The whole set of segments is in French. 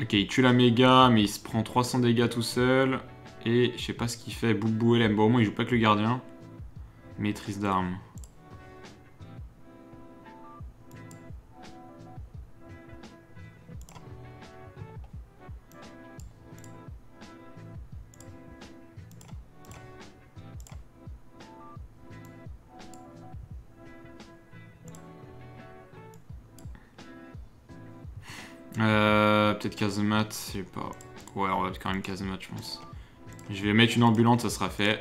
Ok, il tue la méga, mais il se prend 300 dégâts tout seul. Et je sais pas ce qu'il fait. Boubou LM. Bon, au moins, il joue pas que le gardien. Maîtrise d'armes. Peut-être casemate, je sais pas. Ouais, on va quand même casemate, je pense. Je vais mettre une ambulante, ça sera fait.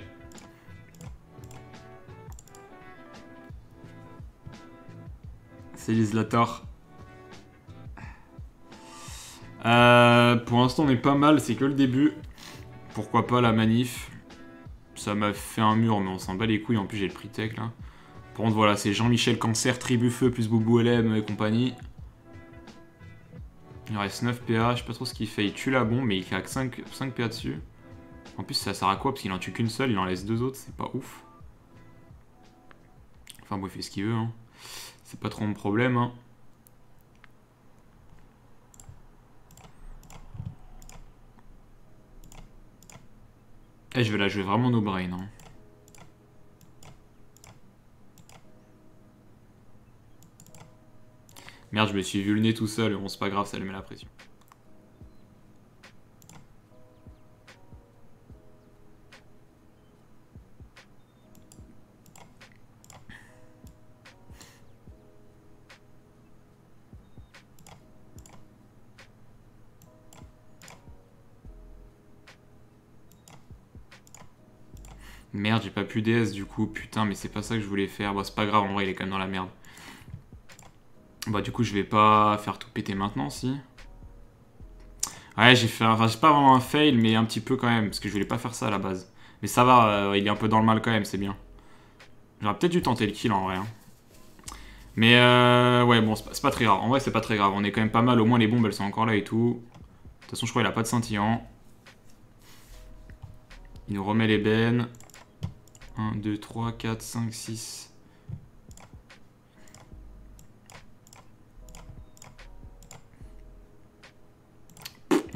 C'est l'Islator. Pour l'instant, on est pas mal, c'est que le début. Pourquoi pas la manif. Ça m'a fait un mur, mais on s'en bat les couilles. En plus, j'ai le prix tech là. Par contre, voilà, c'est Jean-Michel Cancer, Tribu Feu, plus Boubou LM et compagnie. Il reste 9 PA, je sais pas trop ce qu'il fait, il tue la bombe mais il craque 5 PA dessus. En plus ça sert à quoi parce qu'il en tue qu'une seule, il en laisse deux autres, c'est pas ouf. Enfin bon il fait ce qu'il veut, hein. C'est pas trop mon problème. Hein. Et je vais la jouer vraiment no brain. Hein. Merde, je me suis vu le nez tout seul, bon c'est pas grave, ça lui met la pression. Merde, j'ai pas pu DS du coup, putain, mais c'est pas ça que je voulais faire. Bon, c'est pas grave, en vrai, il est quand même dans la merde. Bah du coup je vais pas faire tout péter maintenant si. Ouais j'ai fait, enfin j'ai pas vraiment un fail mais un petit peu quand même parce que je voulais pas faire ça à la base. Mais ça va, il est un peu dans le mal quand même, c'est bien. J'aurais peut-être dû tenter le kill en vrai. Hein. Mais ouais bon c'est pas très grave, en vrai c'est pas très grave, on est quand même pas mal, au moins les bombes elles sont encore là et tout. De toute façon je crois qu'il a pas de scintillant. Il nous remet les bennes. 1, 2, 3, 4, 5, 6...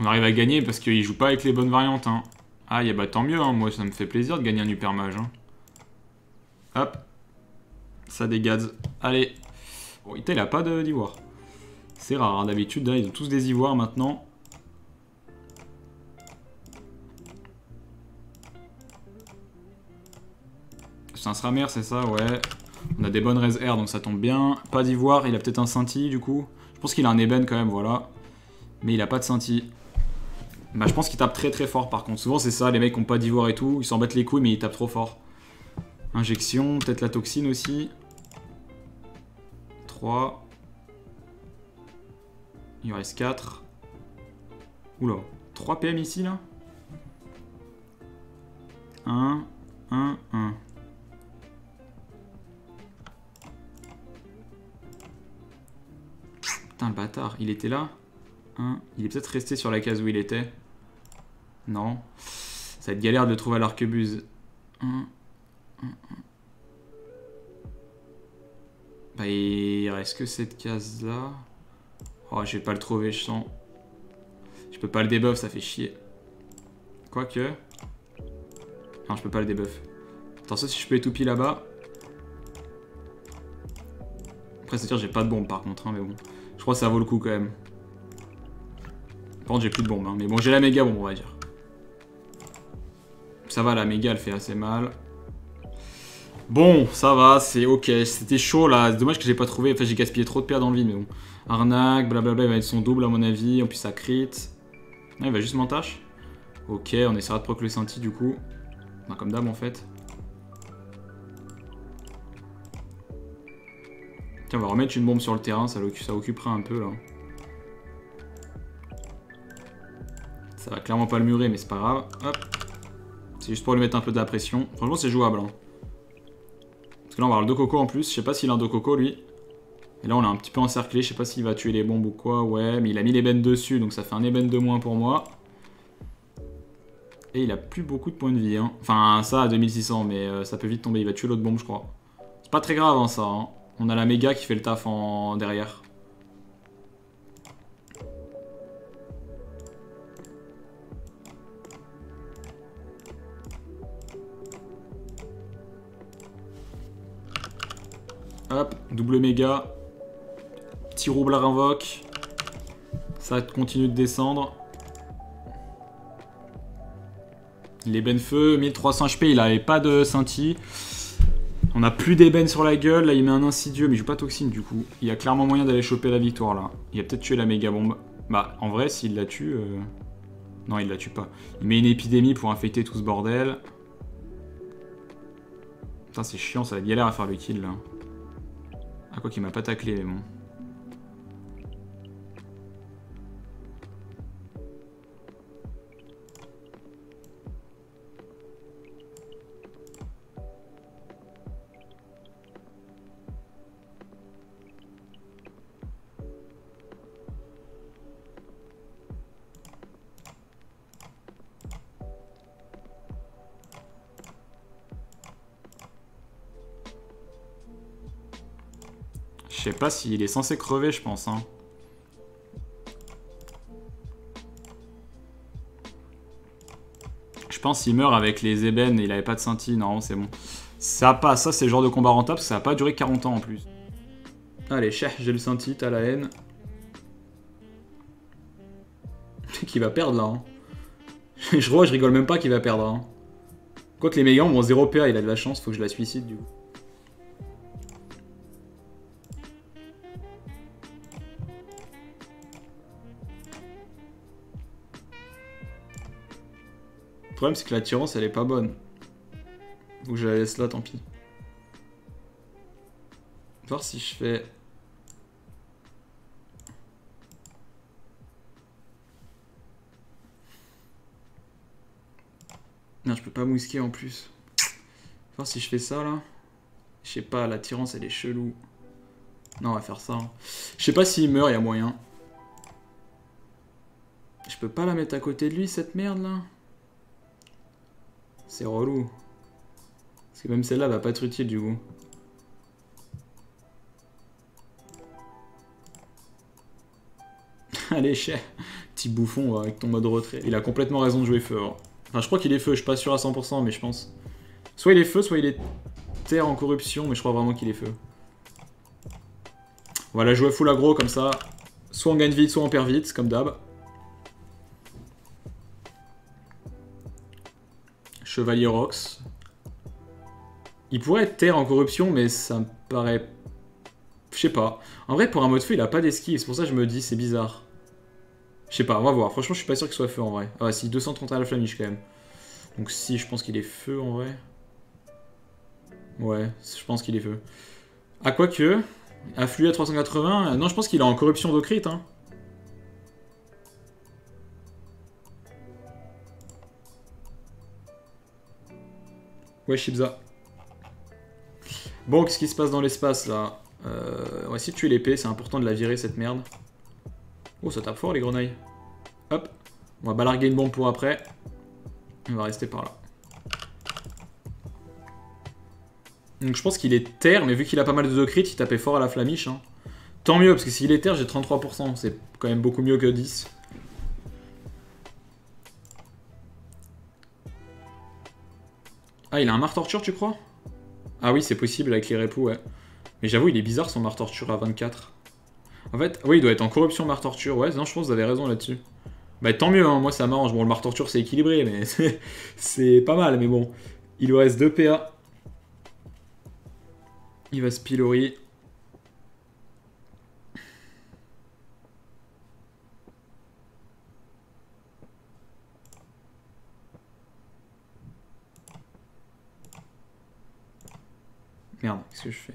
On arrive à gagner parce qu'il joue pas avec les bonnes variantes. Hein. Ah, bah tant mieux, hein. Moi ça me fait plaisir de gagner un hypermage. Hein. Hop, ça dégage. Allez, bon, il a pas d'ivoire. C'est rare, hein. D'habitude, hein, ils ont tous des ivoires maintenant. C'est un Sramer, c'est ça, ouais. On a des bonnes res R donc ça tombe bien. Pas d'ivoire, il a peut-être un scintille du coup. Je pense qu'il a un ébène quand même, voilà. Mais il a pas de scintille. Bah je pense qu'il tape très fort par contre. Souvent c'est ça, les mecs qui ont pas d'ivoire et tout, ils s'en battent les couilles mais ils tapent trop fort. Injection, peut-être la toxine aussi. 3. Il reste 4. Oula, 3 PM ici là. 1, 1, 1. Putain le bâtard, il était là. 1. Il est peut-être resté sur la case où il était. Non. Ça va être galère de le trouver à l'arquebuse. Bah, il reste que cette case-là. Oh, je vais pas le trouver, je sens. Je peux pas le débuff, ça fait chier. Quoique. Non, je peux pas le débuff. Attends, ça, si je peux étoupir là-bas. Après, c'est sûr, j'ai pas de bombe par contre, hein, mais bon. Je crois que ça vaut le coup quand même. Par contre j'ai plus de bombe, hein. Mais bon j'ai la méga bombe on va dire. Ça va la méga elle fait assez mal. Bon ça va c'est ok, c'était chaud là, c'est dommage que j'ai pas trouvé, enfin j'ai gaspillé trop de PA dans le vide mais bon. Arnaque, blablabla, il va être son double à mon avis, en plus ça crit. Ah, il va juste m'entache. Ok on essaiera de proc le scinti du coup. Enfin, comme d'hab en fait. Tiens on va remettre une bombe sur le terrain, ça occupera un peu là. Ça va clairement pas le murer, mais c'est pas grave. Hop. C'est juste pour lui mettre un peu de la pression. Franchement, c'est jouable. Hein. Parce que là, on va avoir le Dococo en plus. Je sais pas s'il a un Dococo, lui. Et là, on l'a un petit peu encerclé. Je sais pas s'il va tuer les bombes ou quoi. Ouais, mais il a mis l'ébène dessus, donc ça fait un ébène de moins pour moi. Et il a plus beaucoup de points de vie. Hein. Enfin, ça à 2600, mais ça peut vite tomber. Il va tuer l'autre bombe, je crois. C'est pas très grave, hein, ça. Hein. On a la méga qui fait le taf en derrière. Hop, double méga. Petit roublard invoque. Ça continue de descendre. L'ébène feu, 1300 HP, il avait pas de scintille. On n'a plus d'ébène sur la gueule. Là, il met un insidieux, mais je joue pas toxine du coup. Il y a clairement moyen d'aller choper la victoire là. Il a peut-être tué la méga bombe. Bah, en vrai, s'il la tue. Non, il la tue pas. Il met une épidémie pour infecter tout ce bordel. Putain, c'est chiant, ça va être galère à faire le kill là. Ah, quoi qu'il m'a pas taclé, mais bon. Je sais pas s'il est censé crever, je pense. Hein. Je pense qu'il meurt avec les ébènes et il avait pas de scintille. Normalement, c'est bon. Ça passe, ça c'est le genre de combat rentable parce que ça n'a pas duré 40 ans en plus. Allez, chef, j'ai le scintille, t'as la haine. Qui va perdre là. Hein. Je crois, je rigole même pas qu'il va perdre. Hein. Quoique les méga ont 0 PA, il a de la chance, faut que je la suicide du coup. Le problème c'est que l'attirance elle est pas bonne. Faut que je la laisse là, tant pis. Voir si je fais... Non, je peux pas mousquer en plus. Voir si je fais ça là. Je sais pas, l'attirance elle est chelou. Non, on va faire ça. Hein. Je sais pas s'il meurt, il y a moyen. Je peux pas la mettre à côté de lui cette merde là. C'est relou. Parce que même celle-là va pas être utile du coup. Allez, chef. Petit bouffon avec ton mode retrait. Il a complètement raison de jouer feu. Hein. Enfin, je crois qu'il est feu. Je suis pas sûr à 100%, mais je pense. Soit il est feu, soit il est terre en corruption, mais je crois vraiment qu'il est feu. Voilà, jouer full aggro comme ça. Soit on gagne vite, soit on perd vite, comme d'hab. Chevalier Rox. Il pourrait être terre en corruption, mais ça me paraît... Je sais pas. En vrai, pour un mode feu, il a pas d'esquive. C'est pour ça que je me dis, c'est bizarre. Je sais pas, on va voir. Franchement, je suis pas sûr qu'il soit feu en vrai. Ah, si, 230 à la flamiche quand même. Donc si, je pense qu'il est feu en vrai. Ouais, je pense qu'il est feu. Ah, quoique. Afflué à 380. Non, je pense qu'il est en corruption d'ocrite, hein. Ouais, Shibza. Bon, qu'est-ce qui se passe dans l'espace là? On va essayer de tuer l'épée, c'est important de la virer cette merde. Oh, ça tape fort les grenailles. Hop, on va balarguer une bombe pour après. On va rester par là. Donc je pense qu'il est terre, mais vu qu'il a pas mal de crits, il tapait fort à la flamiche. Hein. Tant mieux, parce que s'il est terre, j'ai 33%, c'est quand même beaucoup mieux que 10. Ah, il a un Mar Torture, tu crois? Ah oui, c'est possible avec les repos, ouais. Mais j'avoue, il est bizarre son Mar Torture à 24. En fait, oui, il doit être en corruption Mar Torture. Ouais, non, je pense que vous avez raison là-dessus. Bah, tant mieux, hein, moi ça m'arrange. Bon, le Mar Torture, c'est équilibré, mais c'est pas mal. Mais bon, il lui reste 2 PA. Il va se pilori. Merde, qu'est-ce que je fais?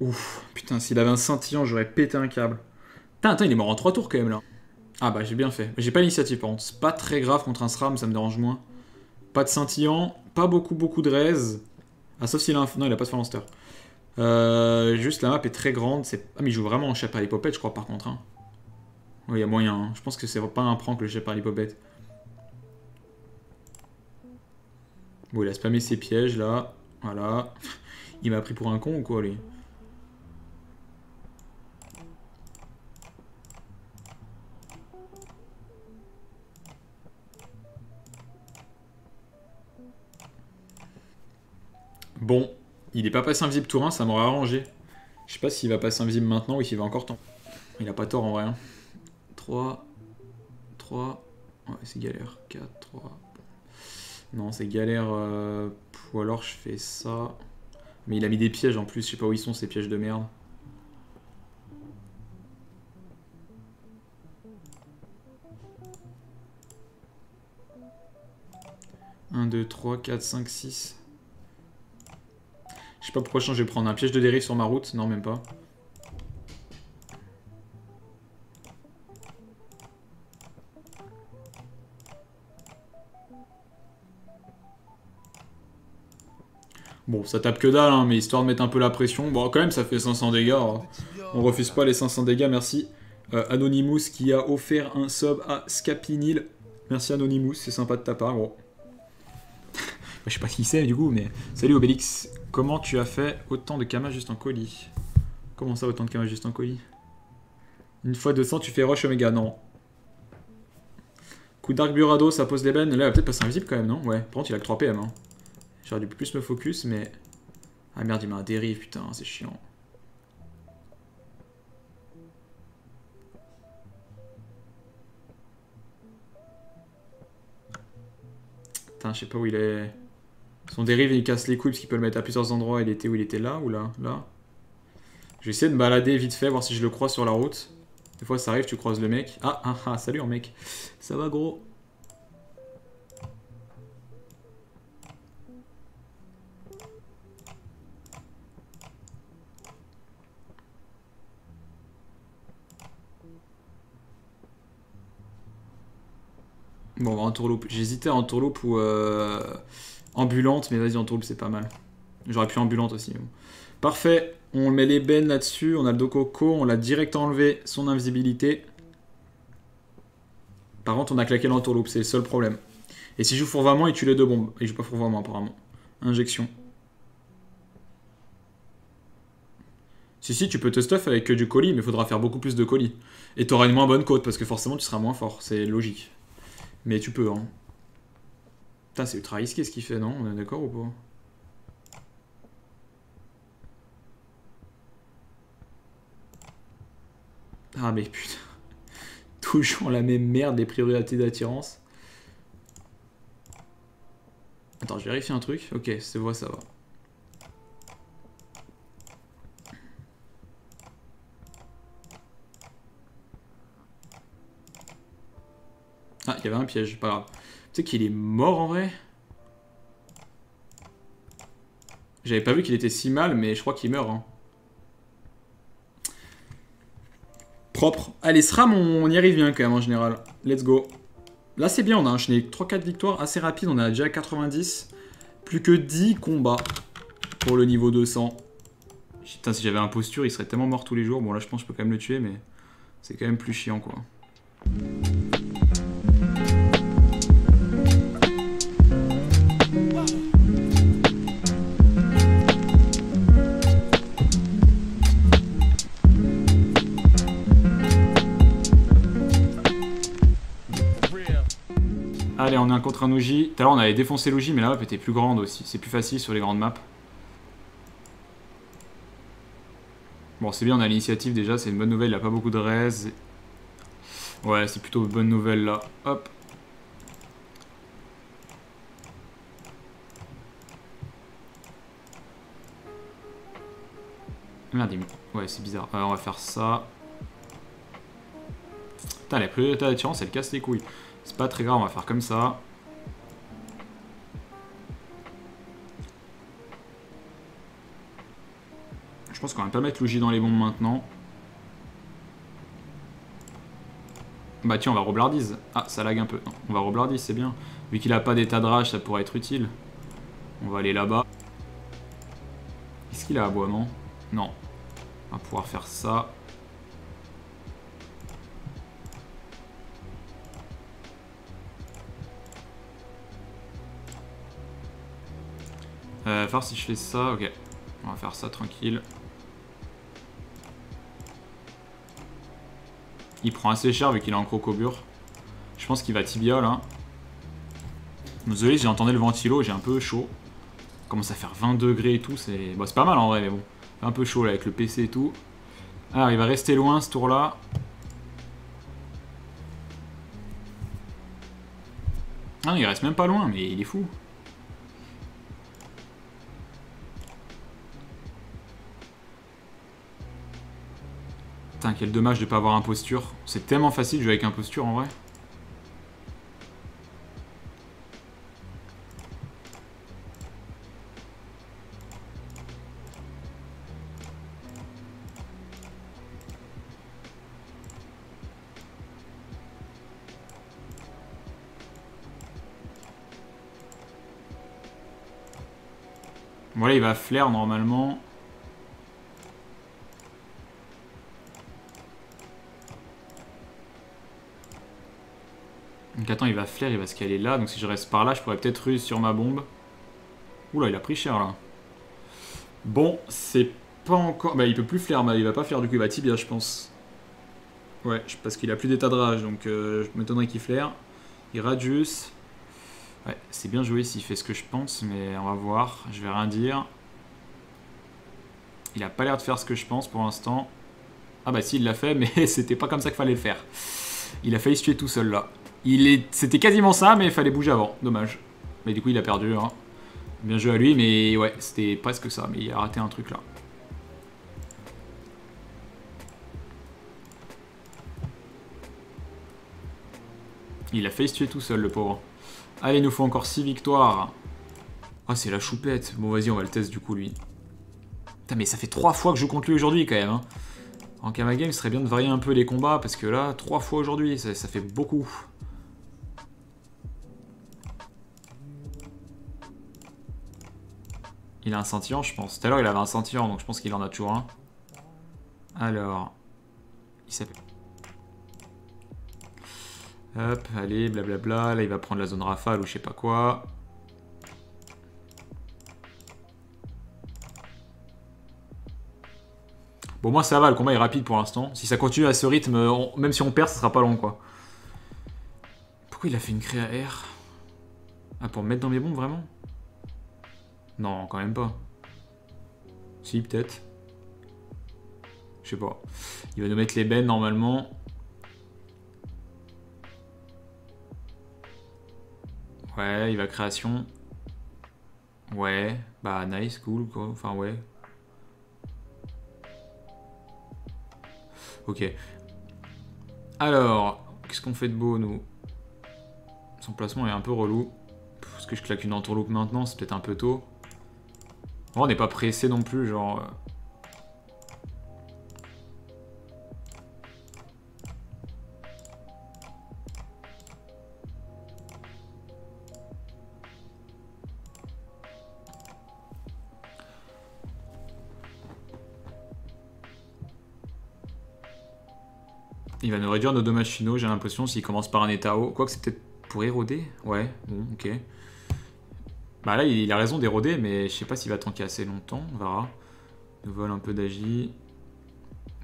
Ouf, putain, s'il avait un scintillant, j'aurais pété un câble. Putain, attends, il est mort en 3 tours quand même là. Ah bah j'ai bien fait, j'ai pas l'initiative par contre, c'est pas très grave contre un SRAM, ça me dérange moins. Pas de scintillant, pas beaucoup de raise. Ah sauf s'il a un... Non, il a pas de phalanster. Juste la map est très grande, c'est... Ah mais il joue vraiment en Shepherd Hippopète je crois par contre. Hein. Oui, il y a moyen, hein. Je pense que c'est pas un prank le Shepherd Hippopète. Bon, il a spammé ses pièges, là. Voilà. Il m'a pris pour un con ou quoi, lui? Bon, il n'est pas passé invisible tour 1, ça m'aurait arrangé. Je sais pas s'il va passer invisible maintenant ou s'il va encore temps. Il a pas tort en vrai. Hein. 3. Ouais, c'est galère. 4, 3. Non, c'est galère. Ou alors je fais ça. Mais il a mis des pièges en plus, je sais pas où ils sont ces pièges de merde. Un, 2, 3, 4, 5, 6. Je sais pas pourquoi je vais prendre un piège de dérive sur ma route. Non, même pas. Bon, ça tape que dalle, hein, mais histoire de mettre un peu la pression. Bon, quand même, ça fait 500 dégâts. Hein. On refuse pas les 500 dégâts, merci. Anonymous qui a offert un sub à Scapinil. Merci Anonymous, c'est sympa de ta part, gros. Je sais pas qui c'est du coup, mais... Salut Obélix, comment tu as fait autant de kamas juste en colis? Comment ça, autant de kamas juste en colis? Une fois 200, tu fais rush Omega, non. Coup d'arc Burado, ça pose l'ébène. Là, il va peut-être passer invisible quand même, non? Ouais, par contre, il a que 3 PM, hein. J'aurais dû plus me focus, mais... Ah merde, il m'a un dérive, putain, c'est chiant. Putain, je sais pas où il est... Son dérive, il casse les couilles parce qu'il peut le mettre à plusieurs endroits. Il était où? Il était là ou là? Là. Je vais essayer de me balader vite fait, voir si je le croise sur la route. Des fois, ça arrive, tu croises le mec. Ah, salut, hein, mec. Ça va, gros? Bon, on va en tourloupe. J'hésitais à en tourloupe ou ambulante, mais vas-y, en tourloupe, c'est pas mal. J'aurais pu ambulante aussi. Mais bon. Parfait. On met les bennes là-dessus. On a le Dococo. On l'a direct enlevé son invisibilité. Par contre, on a claqué l'entourloupe. C'est le seul problème. Et si je joue fourvoiement, il tue les deux bombes. Il joue pas fourvoiement, apparemment. Injection. Si, tu peux te stuff avec que du colis, mais faudra faire beaucoup plus de colis. Et t'auras une moins bonne côte, parce que forcément, tu seras moins fort. C'est logique. Mais tu peux, hein. Putain, c'est ultra risqué ce qu'il fait, non? On est d'accord ou pas? Ah, mais putain. Toujours la même merde des priorités d'attirance. Attends, je vérifie un truc. Ok, c'est vrai, ça va. Ah, il y avait un piège, pas grave. Tu sais qu'il est mort en vrai? J'avais pas vu qu'il était si mal, mais je crois qu'il meurt. Hein. Propre. Allez, SRAM, on y arrive bien quand même en général. Let's go. Là, c'est bien, on a enchaîné 3-4 victoires assez rapides. On a déjà 90. Plus que 10 combats pour le niveau 200. Putain, si j'avais un posture, il serait tellement mort tous les jours. Bon, là, je pense que je peux quand même le tuer, mais c'est quand même plus chiant, quoi. Allez, on est un contre un Ouji. Tout à l'heure, on avait défoncé l'Ouji, mais la map était plus grande aussi. C'est plus facile sur les grandes maps. Bon, c'est bien, on a l'initiative déjà. C'est une bonne nouvelle. Il n'y a pas beaucoup de res. Ouais, c'est plutôt une bonne nouvelle là. Hop. Merde, ouais, c'est bizarre. Alors, on va faire ça. Putain, la priorité d'attirance, elle casse les couilles. C'est pas très grave, on va faire comme ça. Je pense qu'on va pas mettre l'ouji dans les bombes maintenant. Bah tiens, on va roublardise. Ah, ça lag un peu. Non, on va roublardise, c'est bien. Vu qu'il a pas d'état de rage, ça pourrait être utile. On va aller là-bas. Est-ce qu'il a aboiement? Non. On va pouvoir faire ça. Voir si je fais ça, ok. On va faire ça tranquille. Il prend assez cher vu qu'il est en crocobure. Je pense qu'il va tibia là. Désolé, j'ai entendu le ventilo, j'ai un peu chaud. On commence à faire 20 degrés et tout, c'est bon, c'est pas mal en vrai, mais bon. Un peu chaud là avec le PC et tout. Alors il va rester loin ce tour là. Ah non, il reste même pas loin, mais il est fou. Putain, quel dommage de pas avoir imposture. C'est tellement facile de jouer avec imposture en vrai. Voilà, il va flair normalement. Donc attends, il va flair, il va se caler là. Donc si je reste par là, je pourrais peut-être ruse sur ma bombe. Oula, il a pris cher là. Bon, c'est pas encore... Bah il peut plus flair, mais il va pas flair du coup, il va tibia je pense. Ouais, parce qu'il a plus d'état de rage, donc je m'étonnerais qu'il flaire. Il radius. Ouais, c'est bien joué s'il fait ce que je pense, mais on va voir, je vais rien dire. Il a pas l'air de faire ce que je pense pour l'instant. Ah bah si, il l'a fait, mais c'était pas comme ça qu'il fallait le faire. Il a failli se tuer tout seul là. C'était quasiment ça, mais il fallait bouger avant, dommage. Mais du coup, il a perdu, hein. Bien joué à lui, mais ouais, c'était presque ça, mais il a raté un truc là. Il a failli se tuer tout seul, le pauvre. Allez, il nous faut encore 6 victoires. Ah, c'est la choupette. Bon, vas-y, on va le tester du coup, lui. Putain, mais ça fait 3 fois que je joue contre lui aujourd'hui, quand même. Hein. En Kama Game, ce serait bien de varier un peu les combats, parce que là, 3 fois aujourd'hui, ça fait beaucoup. Il a un scintillant, je pense. Tout à l'heure, il avait un scintillant, donc je pense qu'il en a toujours un. Alors... Il s'appelle... Hop, allez, blablabla, là il va prendre la zone rafale ou je sais pas quoi. Bon, moi ça va, le combat est rapide pour l'instant. Si ça continue à ce rythme, même si on perd, ça sera pas long quoi. Pourquoi il a fait une créa R? Ah, pour me mettre dans mes bombes, vraiment? Non, quand même pas. Si, peut-être. Je sais pas. Il va nous mettre les bennes normalement. Ouais, il va création. Ouais, bah nice, cool quoi. Enfin, ouais. Ok. Alors, qu'est-ce qu'on fait de beau, nous? Son placement est un peu relou. Est-ce que je claque une entourloupe maintenant? C'est peut-être un peu tôt. Bon, on n'est pas pressé non plus, genre. Il va nous réduire nos dommages finaux, j'ai l'impression, s'il commence par un état haut. Quoique c'est peut-être pour éroder. Ouais, bon, ok. Bah là, il a raison d'éroder, mais je sais pas s'il va tanker assez longtemps. On verra. Il nous vole un peu d'agi.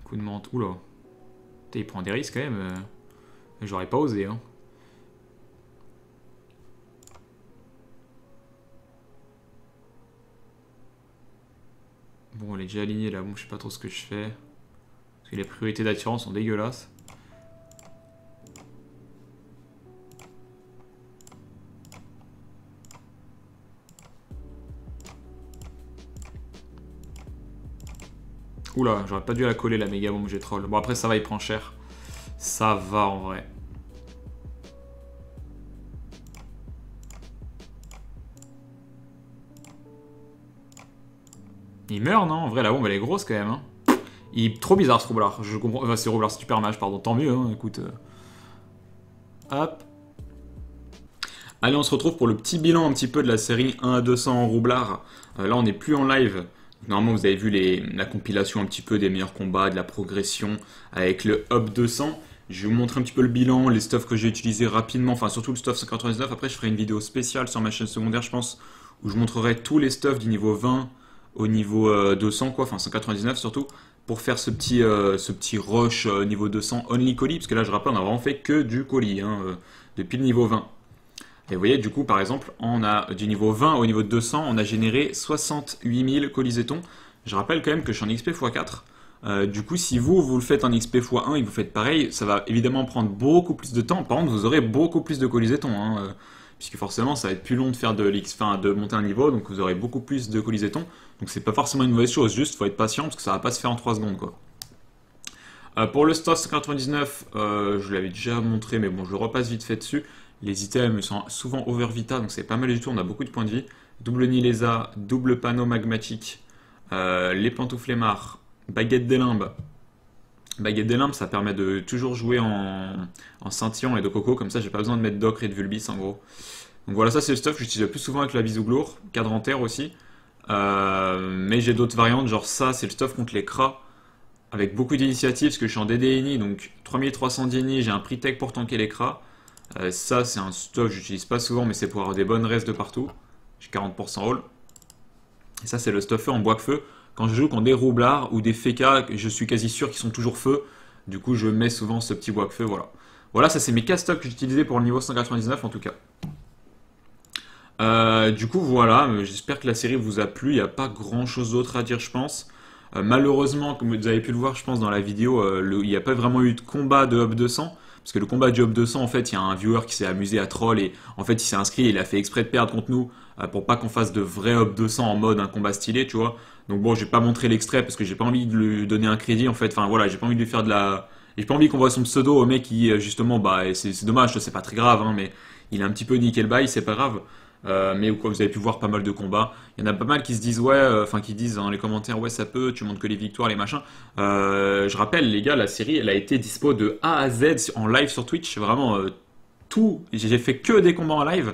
Coup de menthe. Oula. Il prend des risques quand même. J'aurais pas osé, hein. Bon, elle est déjà alignée là. Bon, je sais pas trop ce que je fais. Parce que les priorités d'attirance sont dégueulasses. Oula, j'aurais pas dû la coller la méga bombe, j'ai troll. Bon, après ça va, il prend cher. Ça va en vrai. Il meurt, non? En vrai, la bombe elle est grosse quand même. Hein. Il est trop bizarre ce Roublard. Je comprends. Enfin, c'est Roublard super mage, pardon. Tant mieux, hein, écoute. Hop. Allez, on se retrouve pour le petit bilan un petit peu de la série 1 à 200 en Roublard. Là, on n'est plus en live. Normalement, vous avez vu la compilation un petit peu des meilleurs combats, de la progression avec le Hub 200. Je vais vous montrer un petit peu le bilan, les stuffs que j'ai utilisés rapidement, enfin surtout le stuff 199. Après, je ferai une vidéo spéciale sur ma chaîne secondaire, je pense, où je montrerai tous les stuffs du niveau 20 au niveau 200, quoi, enfin 199 surtout, pour faire ce petit rush niveau 200 only colis, parce que là je rappelle, on n'a vraiment fait que du colis, hein, depuis le niveau 20. Et vous voyez, du coup, par exemple, on a du niveau 20 au niveau 200, on a généré 68 000 colisetons. Je rappelle quand même que je suis en XP x4. Du coup, si vous le faites en XP x1 et que vous faites pareil, ça va évidemment prendre beaucoup plus de temps. Par contre, vous aurez beaucoup plus de colisetons, hein, puisque forcément, ça va être plus long de faire de monter un niveau, donc vous aurez beaucoup plus de colisetons. Donc c'est pas forcément une mauvaise chose, juste faut être patient parce que ça va pas se faire en 3 secondes, quoi. Pour le stuff 199, je l'avais déjà montré, mais bon, je repasse vite fait dessus. Les items sont souvent over vita, donc c'est pas mal du tout, on a beaucoup de points de vie. Double Nilesa, double panneau magmatique, les pantouflemars, baguette des limbes. Baguette des limbes, ça permet de toujours jouer en scintillant et de coco, comme ça j'ai pas besoin de mettre d'ocre et de vulbis en gros. Donc voilà, ça c'est le stuff que j'utilise le plus souvent avec la bisoulour, cadre en terre aussi. Mais j'ai d'autres variantes, genre ça c'est le stuff contre les cras, avec beaucoup d'initiatives, parce que je suis en DDNI, donc 3300 DNI, j'ai un prix tech pour tanker les cras. Ça c'est un stuff que j'utilise pas souvent, mais c'est pour avoir des bonnes restes de partout. J'ai 40% haul. Et ça c'est le stuff feu en bois de feu. Quand je joue contre des roublards ou des fécas, je suis quasi sûr qu'ils sont toujours feu. Du coup je mets souvent ce petit bois de feu, voilà. Voilà, ça c'est mes 4 stuff que j'utilisais pour le niveau 199 en tout cas. Du coup voilà, j'espère que la série vous a plu. Il n'y a pas grand chose d'autre à dire je pense. Malheureusement, comme vous avez pu le voir je pense dans la vidéo, il n'y a pas vraiment eu de combat de Hop 200. Parce que le combat du Hop 200, en fait, il y a un viewer qui s'est amusé à troll et en fait, il s'est inscrit et il a fait exprès de perdre contre nous pour pas qu'on fasse de vrai Hop 200 en mode un combat stylé, tu vois. Donc bon, j'ai pas montré l'extrait parce que j'ai pas envie de lui donner un crédit, en fait. Enfin voilà, j'ai pas envie de lui faire de la... J'ai pas envie qu'on voit son pseudo au mec qui, justement, bah, c'est dommage, c'est pas très grave, hein, mais il a un petit peu niqué le bail, c'est pas grave. Mais comme vous avez pu voir pas mal de combats, il y en a pas mal qui se disent ouais, qui disent dans les commentaires ouais ça peut, tu montres que les victoires, les machins. Je rappelle les gars, la série elle a été dispo de A à Z en live sur Twitch, vraiment tout, j'ai fait que des combats en live.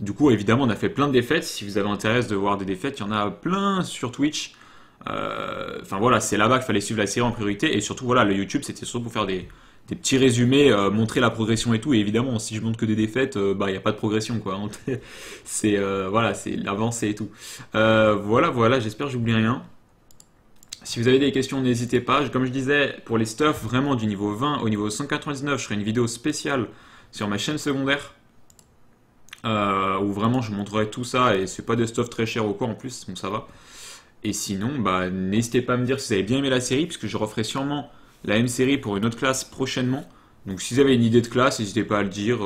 Du coup évidemment on a fait plein de défaites, si vous avez intérêt de voir des défaites, il y en a plein sur Twitch. Enfin voilà, c'est là-bas qu'il fallait suivre la série en priorité et surtout voilà, le YouTube c'était surtout pour faire des petits résumés, montrer la progression et tout, et évidemment si je montre que des défaites, bah il n'y a pas de progression quoi, c'est voilà, c'est l'avancée et tout. Voilà, j'espère que j'oublie rien. Si vous avez des questions n'hésitez pas, comme je disais pour les stuffs vraiment du niveau 20 au niveau 199 je ferai une vidéo spéciale sur ma chaîne secondaire où vraiment je montrerai tout ça et c'est pas des stuffs très chers ou quoi en plus, donc ça va. Et sinon bah n'hésitez pas à me dire si vous avez bien aimé la série puisque je referai sûrement la même série pour une autre classe prochainement. Donc si vous avez une idée de classe, n'hésitez pas à le dire.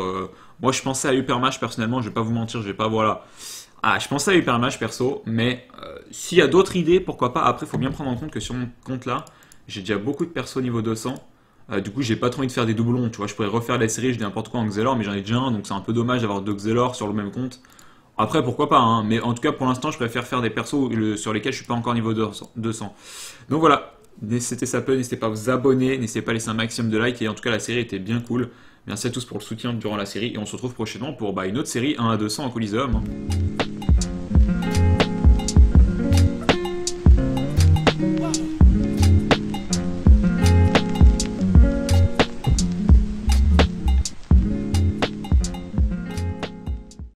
Moi je pensais à Upermash personnellement, je vais pas vous mentir, je vais pas voilà. Ah, je pensais à Upermash perso, mais s'il y a d'autres idées, pourquoi pas. Après, faut bien prendre en compte que sur mon compte là, j'ai déjà beaucoup de persos niveau 200. Du coup, j'ai pas trop envie de faire des doublons, tu vois, je pourrais refaire la série, je dis n'importe quoi en Xelor, mais j'en ai déjà un, donc c'est un peu dommage d'avoir deux Xelor sur le même compte. Après, pourquoi pas, hein, mais en tout cas, pour l'instant, je préfère faire des persos sur lesquels je suis pas encore niveau 200. Donc voilà. C'était ça peu, n'hésitez pas à vous abonner, n'hésitez pas à laisser un maximum de likes et en tout cas la série était bien cool. Merci à tous pour le soutien durant la série et on se retrouve prochainement pour bah, une autre série 1 à 200 en Kolizeum.